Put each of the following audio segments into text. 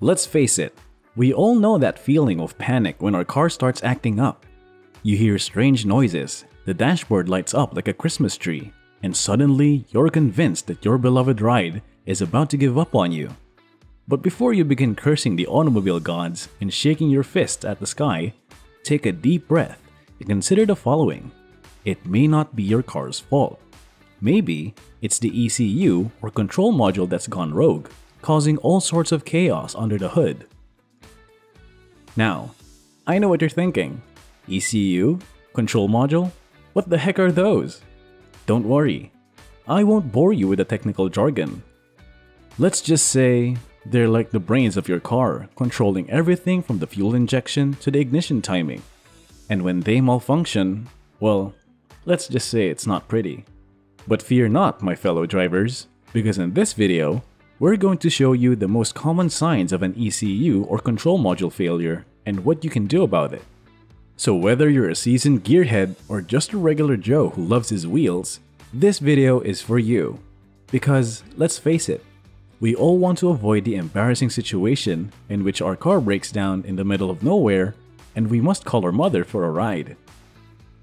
Let's face it, we all know that feeling of panic when our car starts acting up. You hear strange noises, the dashboard lights up like a Christmas tree, and suddenly you're convinced that your beloved ride is about to give up on you. But before you begin cursing the automobile gods and shaking your fist at the sky, take a deep breath and consider the following. It may not be your car's fault. Maybe it's the ECU or control module that's gone rogue, causing all sorts of chaos under the hood. Now, I know what you're thinking. ECU? Control module? What the heck are those? Don't worry, I won't bore you with the technical jargon. Let's just say they're like the brains of your car, controlling everything from the fuel injection to the ignition timing. And when they malfunction, well, let's just say it's not pretty. But fear not, my fellow drivers, because in this video, we're going to show you the most common signs of an ECU or control module failure and what you can do about it. So whether you're a seasoned gearhead or just a regular Joe who loves his wheels, this video is for you. Because let's face it, we all want to avoid the embarrassing situation in which our car breaks down in the middle of nowhere and we must call our mother for a ride.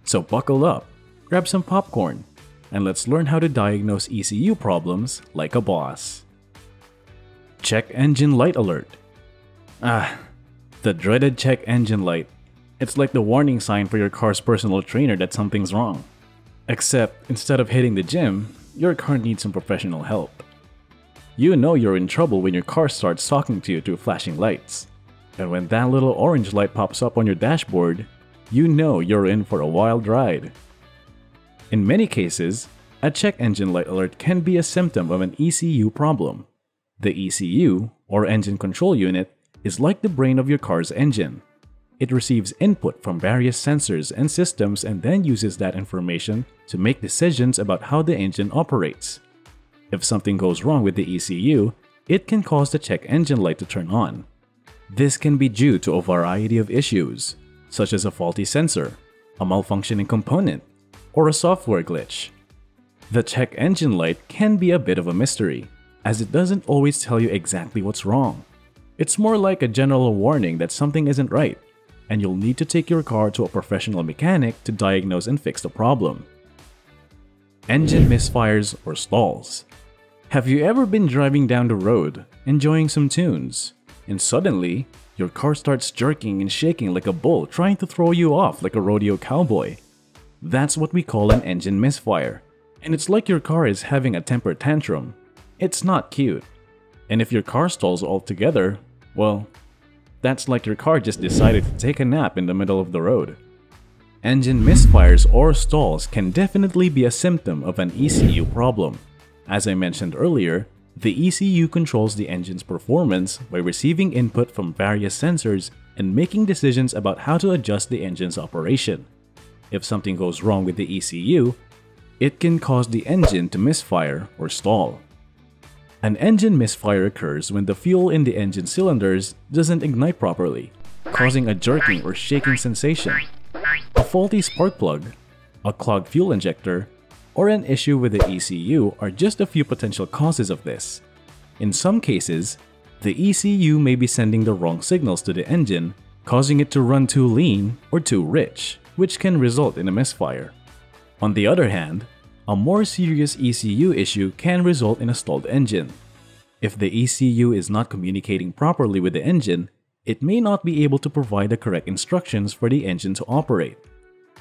So buckle up, grab some popcorn, and let's learn how to diagnose ECU problems like a boss. Check engine light alert. The dreaded check engine light. It's like the warning sign for your car's personal trainer that something's wrong. Except, instead of hitting the gym, your car needs some professional help. You know you're in trouble when your car starts talking to you through flashing lights. And when that little orange light pops up on your dashboard, you know you're in for a wild ride. In many cases, a check engine light alert can be a symptom of an ECU problem. The ECU, or engine control unit, is like the brain of your car's engine. It receives input from various sensors and systems and then uses that information to make decisions about how the engine operates. If something goes wrong with the ECU, it can cause the check engine light to turn on. This can be due to a variety of issues, such as a faulty sensor, a malfunctioning component, or a software glitch. The check engine light can be a bit of a mystery, as it doesn't always tell you exactly what's wrong. It's more like a general warning that something isn't right, and you'll need to take your car to a professional mechanic to diagnose and fix the problem. Engine misfires or stalls. Have you ever been driving down the road, enjoying some tunes, and suddenly, your car starts jerking and shaking like a bull trying to throw you off like a rodeo cowboy? That's what we call an engine misfire, and it's like your car is having a temper tantrum. It's not cute. And if your car stalls altogether, well, that's like your car just decided to take a nap in the middle of the road. Engine misfires or stalls can definitely be a symptom of an ECU problem. As I mentioned earlier, the ECU controls the engine's performance by receiving input from various sensors and making decisions about how to adjust the engine's operation. If something goes wrong with the ECU, it can cause the engine to misfire or stall. An engine misfire occurs when the fuel in the engine cylinders doesn't ignite properly, causing a jerking or shaking sensation. A faulty spark plug, a clogged fuel injector, or an issue with the ECU are just a few potential causes of this. In some cases, the ECU may be sending the wrong signals to the engine, causing it to run too lean or too rich, which can result in a misfire. On the other hand, a more serious ECU issue can result in a stalled engine. If the ECU is not communicating properly with the engine, it may not be able to provide the correct instructions for the engine to operate.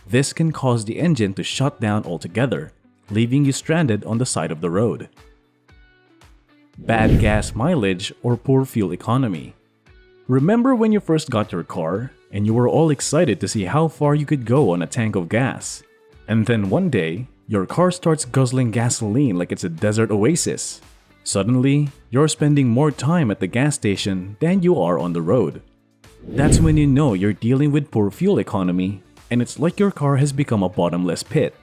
This can cause the engine to shut down altogether, leaving you stranded on the side of the road. Bad gas mileage or poor fuel economy. Remember when you first got your car and you were all excited to see how far you could go on a tank of gas? And then one day, your car starts guzzling gasoline like it's a desert oasis. Suddenly, you're spending more time at the gas station than you are on the road. That's when you know you're dealing with poor fuel economy, and it's like your car has become a bottomless pit.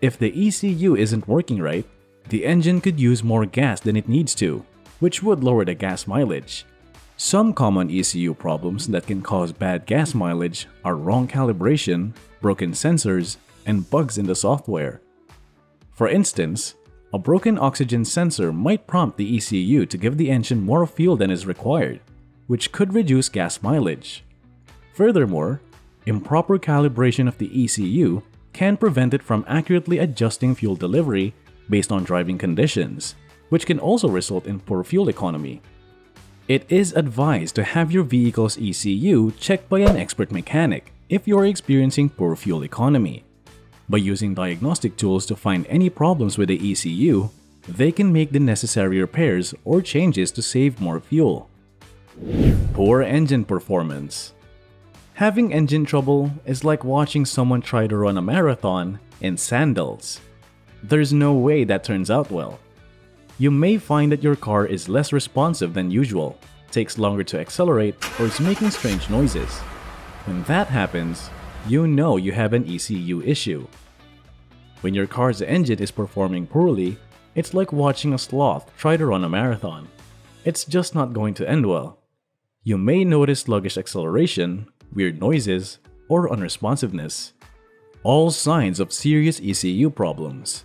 If the ECU isn't working right, the engine could use more gas than it needs to, which would lower the gas mileage. Some common ECU problems that can cause bad gas mileage are wrong calibration, broken sensors, and bugs in the software. For instance, A broken oxygen sensor might prompt the ECU to give the engine more fuel than is required, which could reduce gas mileage. Furthermore, improper calibration of the ECU can prevent it from accurately adjusting fuel delivery based on driving conditions, which can also result in poor fuel economy. It is advised to have your vehicle's ECU checked by an expert mechanic if you are experiencing poor fuel economy. By using diagnostic tools to find any problems with the ECU, they can make the necessary repairs or changes to save more fuel. Poor engine performance. Having engine trouble is like watching someone try to run a marathon in sandals. There's no way that turns out well. You may find that your car is less responsive than usual, takes longer to accelerate, or is making strange noises. When that happens, you know you have an ECU issue. When your car's engine is performing poorly, it's like watching a sloth try to run a marathon. It's just not going to end well. You may notice sluggish acceleration, weird noises, or unresponsiveness. All signs of serious ECU problems.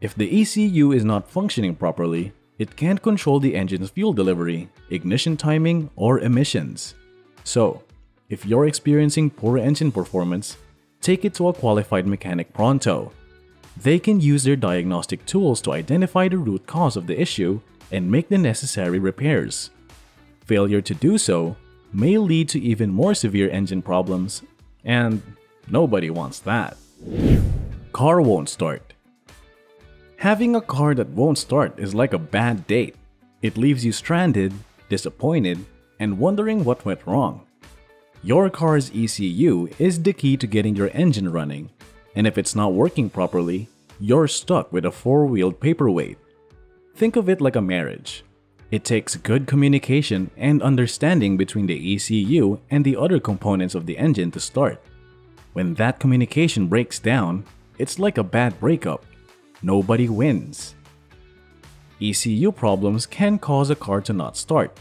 If the ECU is not functioning properly, it can't control the engine's fuel delivery, ignition timing, or emissions. So, if you're experiencing poor engine performance, take it to a qualified mechanic pronto. They can use their diagnostic tools to identify the root cause of the issue and make the necessary repairs. Failure to do so may lead to even more severe engine problems, and nobody wants that. Car won't start. Having a car that won't start is like a bad date. It leaves you stranded, disappointed, and wondering what went wrong. Your car's ECU is the key to getting your engine running, and if it's not working properly, you're stuck with a four-wheeled paperweight. Think of it like a marriage. It takes good communication and understanding between the ECU and the other components of the engine to start. When that communication breaks down, it's like a bad breakup. Nobody wins. ECU problems can cause a car to not start,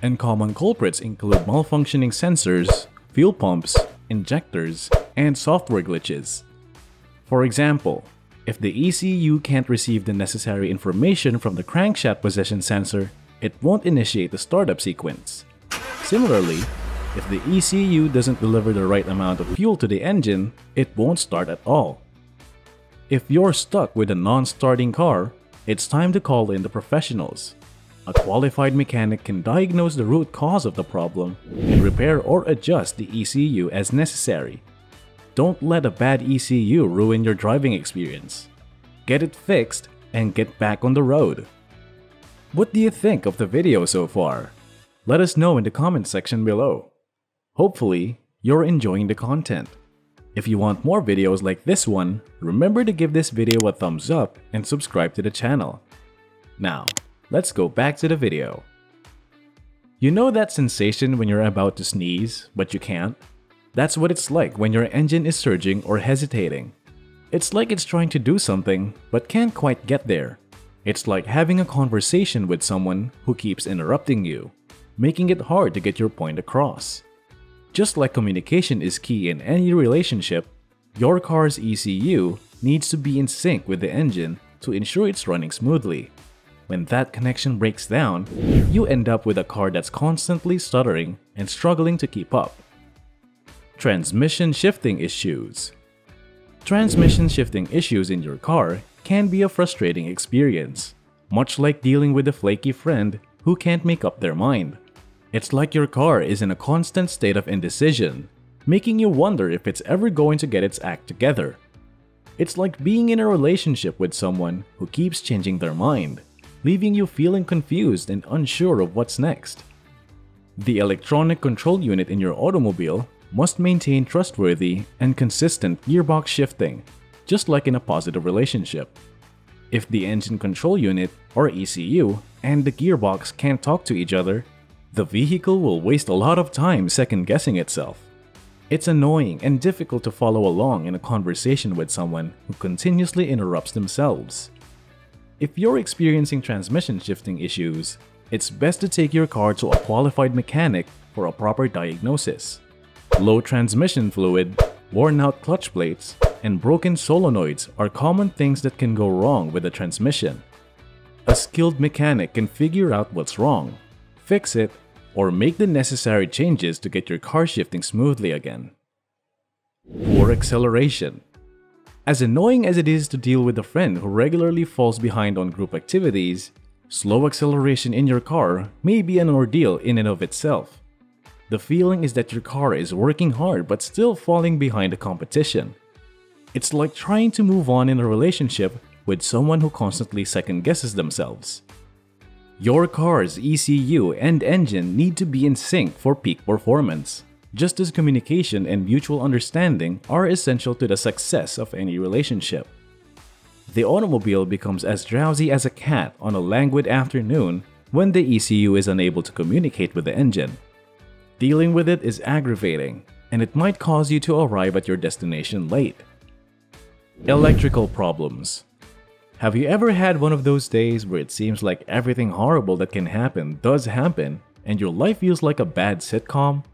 and common culprits include malfunctioning sensors, fuel pumps, injectors, and software glitches. For example, if the ECU can't receive the necessary information from the crankshaft position sensor, it won't initiate the startup sequence. Similarly, if the ECU doesn't deliver the right amount of fuel to the engine, it won't start at all. If you're stuck with a non-starting car, it's time to call in the professionals. A qualified mechanic can diagnose the root cause of the problem and repair or adjust the ECU as necessary. Don't let a bad ECU ruin your driving experience. Get it fixed and get back on the road. What do you think of the video so far? Let us know in the comment section below. Hopefully, you're enjoying the content. If you want more videos like this one, remember to give this video a thumbs up and subscribe to the channel. Now, let's go back to the video. You know that sensation when you're about to sneeze, but you can't? That's what it's like when your engine is surging or hesitating. It's like it's trying to do something, but can't quite get there. It's like having a conversation with someone who keeps interrupting you, making it hard to get your point across. Just like communication is key in any relationship, your car's ECU needs to be in sync with the engine to ensure it's running smoothly. When that connection breaks down, you end up with a car that's constantly stuttering and struggling to keep up. Transmission shifting issues. Transmission shifting issues in your car can be a frustrating experience, much like dealing with a flaky friend who can't make up their mind. It's like your car is in a constant state of indecision, making you wonder if it's ever going to get its act together. It's like being in a relationship with someone who keeps changing their mind, leaving you feeling confused and unsure of what's next. The electronic control unit in your automobile must maintain trustworthy and consistent gearbox shifting, just like in a positive relationship. If the engine control unit, or ECU, and the gearbox can't talk to each other, the vehicle will waste a lot of time second-guessing itself. It's annoying and difficult to follow along in a conversation with someone who continuously interrupts themselves. If you're experiencing transmission shifting issues, it's best to take your car to a qualified mechanic for a proper diagnosis. Low transmission fluid, worn-out clutch plates, and broken solenoids are common things that can go wrong with a transmission. A skilled mechanic can figure out what's wrong, fix it, or make the necessary changes to get your car shifting smoothly again. Poor acceleration. As annoying as it is to deal with a friend who regularly falls behind on group activities, slow acceleration in your car may be an ordeal in and of itself. The feeling is that your car is working hard but still falling behind the competition. It's like trying to move on in a relationship with someone who constantly second-guesses themselves. Your car's ECU and engine need to be in sync for peak performance, just as communication and mutual understanding are essential to the success of any relationship. The automobile becomes as drowsy as a cat on a languid afternoon when the ECU is unable to communicate with the engine. Dealing with it is aggravating, and it might cause you to arrive at your destination late. Electrical problems. Have you ever had one of those days where it seems like everything horrible that can happen does happen, and your life feels like a bad sitcom?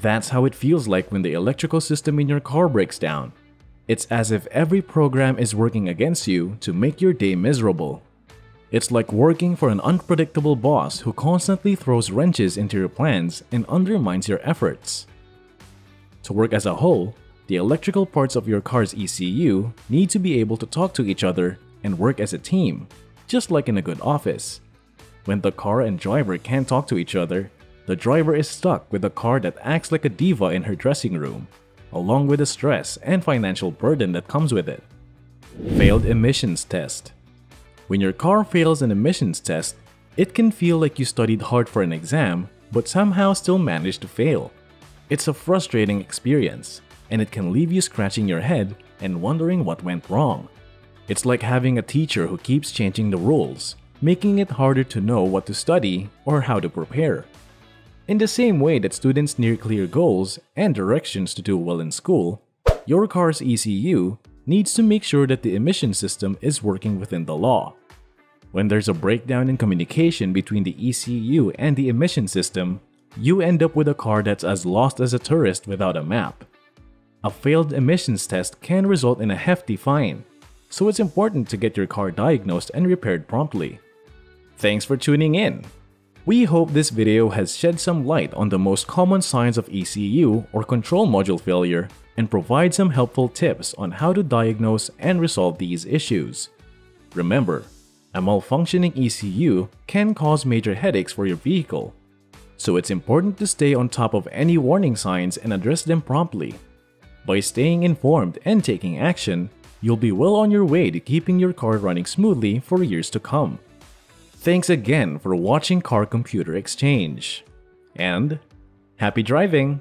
That's how it feels like when the electrical system in your car breaks down. It's as if every program is working against you to make your day miserable. It's like working for an unpredictable boss who constantly throws wrenches into your plans and undermines your efforts. To work as a whole, the electrical parts of your car's ECU need to be able to talk to each other and work as a team, just like in a good office. When the car and driver can't talk to each other, the driver is stuck with a car that acts like a diva in her dressing room, along with the stress and financial burden that comes with it. Failed emissions test. When your car fails an emissions test, it can feel like you studied hard for an exam but somehow still managed to fail. It's a frustrating experience, and it can leave you scratching your head and wondering what went wrong. It's like having a teacher who keeps changing the rules, making it harder to know what to study or how to prepare. In the same way that students near clear goals and directions to do well in school, your car's ECU needs to make sure that the emission system is working within the law. When there's a breakdown in communication between the ECU and the emission system, you end up with a car that's as lost as a tourist without a map. A failed emissions test can result in a hefty fine, so it's important to get your car diagnosed and repaired promptly. Thanks for tuning in! We hope this video has shed some light on the most common signs of ECU or control module failure and provide some helpful tips on how to diagnose and resolve these issues. Remember, a malfunctioning ECU can cause major headaches for your vehicle, so it's important to stay on top of any warning signs and address them promptly. By staying informed and taking action, you'll be well on your way to keeping your car running smoothly for years to come. Thanks again for watching Car Computer Exchange, and happy driving!